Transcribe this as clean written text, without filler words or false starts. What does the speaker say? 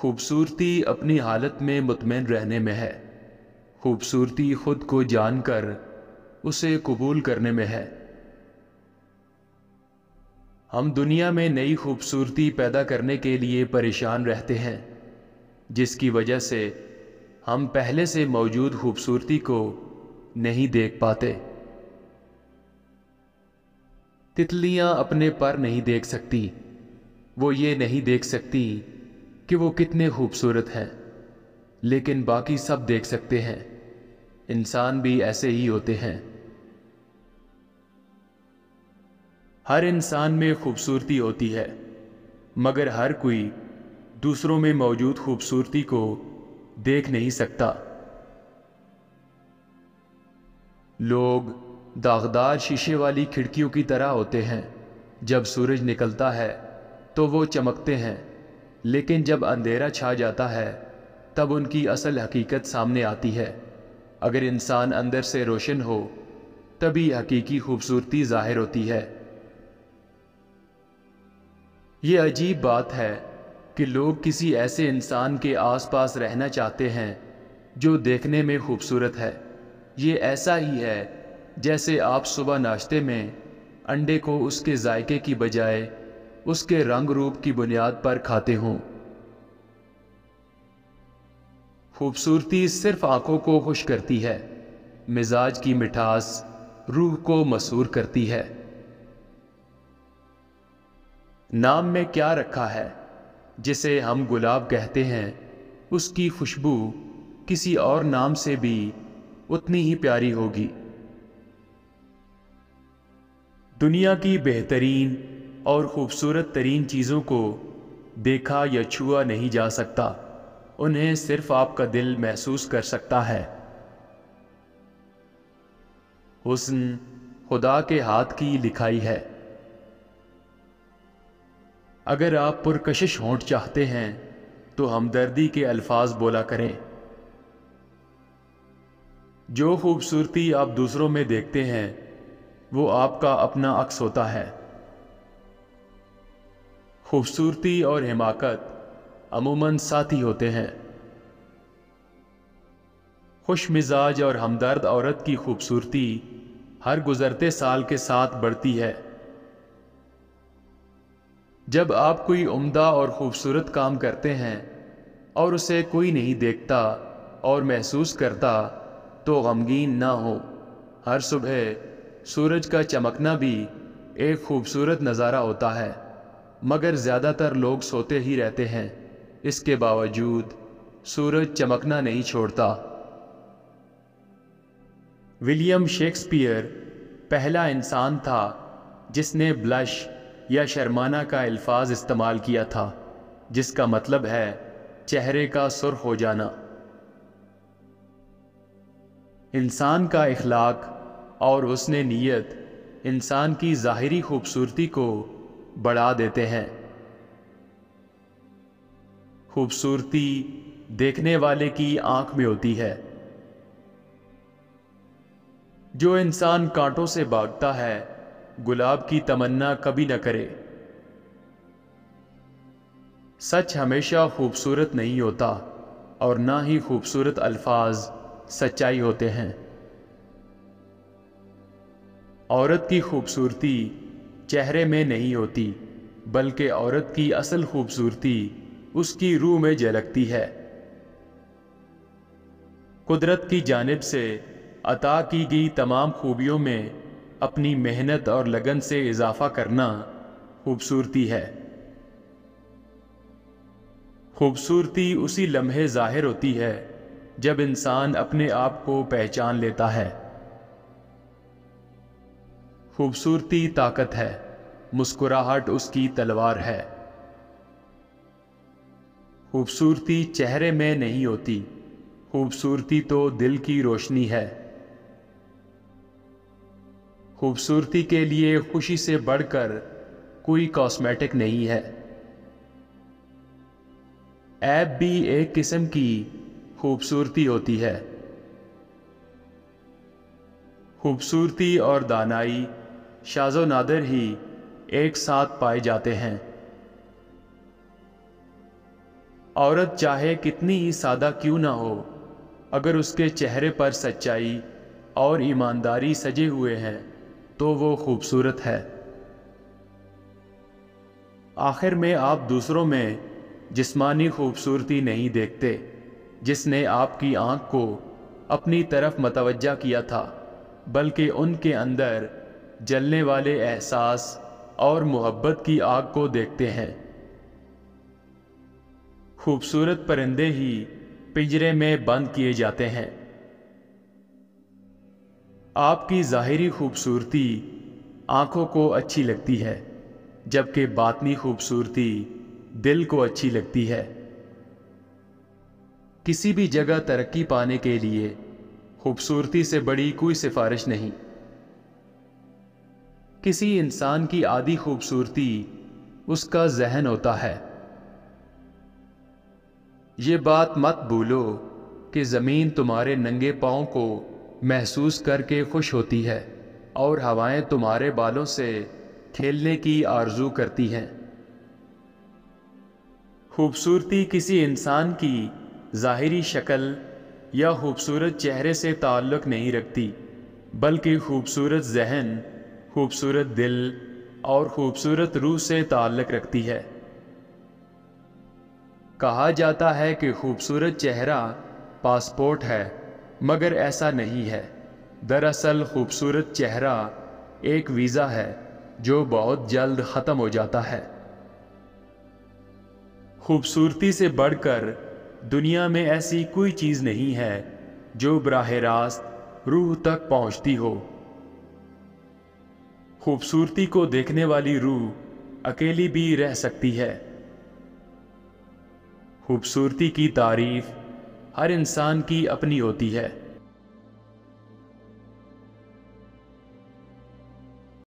खूबसूरती अपनी हालत में मुतमैन रहने में है। खूबसूरती खुद को जानकर उसे कबूल करने में है। हम दुनिया में नई खूबसूरती पैदा करने के लिए परेशान रहते हैं, जिसकी वजह से हम पहले से मौजूद खूबसूरती को नहीं देख पाते। तितलियां अपने पर नहीं देख सकती, वो ये नहीं देख सकती कि वो कितने खूबसूरत हैं, लेकिन बाकी सब देख सकते हैं। इंसान भी ऐसे ही होते हैं। हर इंसान में खूबसूरती होती है, मगर हर कोई दूसरों में मौजूद खूबसूरती को देख नहीं सकता। लोग दागदार शीशे वाली खिड़कियों की तरह होते हैं। जब सूरज निकलता है तो वो चमकते हैं, लेकिन जब अंधेरा छा जाता है तब उनकी असल हकीकत सामने आती है। अगर इंसान अंदर से रोशन हो तभी हकीकी खूबसूरती जाहिर होती है। ये अजीब बात है कि लोग किसी ऐसे इंसान के आसपास रहना चाहते हैं जो देखने में खूबसूरत है। ये ऐसा ही है जैसे आप सुबह नाश्ते में अंडे को उसके जायके की बजाय उसके रंग रूप की बुनियाद पर खाते हों। खूबसूरती सिर्फ आंखों को खुश करती है, मिजाज की मिठास रूह को मसूर करती है। नाम में क्या रखा है, जिसे हम गुलाब कहते हैं, उसकी खुशबू किसी और नाम से भी उतनी ही प्यारी होगी। दुनिया की बेहतरीन और ख़ूबसूरत तरीन चीज़ों को देखा या छुआ नहीं जा सकता, उन्हें सिर्फ आपका दिल महसूस कर सकता है। हुस्न खुदा के हाथ की लिखाई है। अगर आप पुरकशिश होंठ चाहते हैं तो हमदर्दी के अल्फाज बोला करें। जो खूबसूरती आप दूसरों में देखते हैं वो आपका अपना अक्स होता है। खूबसूरती और हिमाकत अमूमन साथी होते हैं। खुश मिजाज और हमदर्द औरत की खूबसूरती हर गुजरते साल के साथ बढ़ती है। जब आप कोई उम्दा और ख़ूबसूरत काम करते हैं और उसे कोई नहीं देखता और महसूस करता तो गमगीन ना हो। हर सुबह सूरज का चमकना भी एक ख़ूबसूरत नज़ारा होता है, मगर ज़्यादातर लोग सोते ही रहते हैं। इसके बावजूद सूरज चमकना नहीं छोड़ता। विलियम शेक्सपियर पहला इंसान था जिसने ब्लश या शर्माना का अल्फाज इस्तेमाल किया था, जिसका मतलब है चेहरे का सुर्ख हो जाना। इंसान का इखलाक और हुस्न नियत इंसान की ज़ाहिरी खूबसूरती को बढ़ा देते हैं। खूबसूरती देखने वाले की आंख में होती है। जो इंसान कांटों से भागता है गुलाब की तमन्ना कभी न करे। सच हमेशा खूबसूरत नहीं होता और ना ही खूबसूरत अल्फाज सच्चाई होते हैं। औरत की खूबसूरती चेहरे में नहीं होती, बल्कि औरत की असल खूबसूरती उसकी रूह में झलकती है। कुदरत की जानिब से अता की गई तमाम खूबियों में अपनी मेहनत और लगन से इजाफा करना खूबसूरती है। खूबसूरती उसी लम्हे जाहिर होती है जब इंसान अपने आप को पहचान लेता है। खूबसूरती ताकत है, मुस्कुराहट उसकी तलवार है। खूबसूरती चेहरे में नहीं होती, खूबसूरती तो दिल की रोशनी है। खूबसूरती के लिए खुशी से बढ़कर कोई कॉस्मेटिक नहीं है। ऐप भी एक किस्म की खूबसूरती होती है। खूबसूरती और दानाई शाज़ो नादर ही एक साथ पाए जाते हैं। औरत चाहे कितनी ही सादा क्यों ना हो, अगर उसके चेहरे पर सच्चाई और ईमानदारी सजे हुए हैं तो वो खूबसूरत है। आखिर में आप दूसरों में जिस्मानी खूबसूरती नहीं देखते जिसने आपकी आँख को अपनी तरफ मतवज्जा किया था, बल्कि उनके अंदर जलने वाले एहसास और मोहब्बत की आग को देखते हैं। खूबसूरत परिंदे ही पिंजरे में बंद किए जाते हैं। आपकी ज़ाहिरी खूबसूरती आँखों को अच्छी लगती है, जबकि बातनी खूबसूरती दिल को अच्छी लगती है। किसी भी जगह तरक्की पाने के लिए खूबसूरती से बड़ी कोई सिफारिश नहीं। किसी इंसान की आधी खूबसूरती उसका ज़हन होता है। ये बात मत भूलो कि ज़मीन तुम्हारे नंगे पाँव को महसूस करके खुश होती है और हवाएं तुम्हारे बालों से खेलने की आरज़ू करती हैं। खूबसूरती किसी इंसान की ज़ाहिरी शक्ल या खूबसूरत चेहरे से ताल्लुक़ नहीं रखती, बल्कि खूबसूरत जहन, खूबसूरत दिल और खूबसूरत रूह से ताल्लुक़ रखती है। कहा जाता है कि खूबसूरत चेहरा पासपोर्ट है, मगर ऐसा नहीं है। दरअसल खूबसूरत चेहरा एक वीज़ा है जो बहुत जल्द ख़त्म हो जाता है। खूबसूरती से बढ़कर दुनिया में ऐसी कोई चीज़ नहीं है जो बराहे रास्त रूह तक पहुंचती हो। खूबसूरती को देखने वाली रूह अकेली भी रह सकती है। खूबसूरती की तारीफ हर इंसान की अपनी होती है।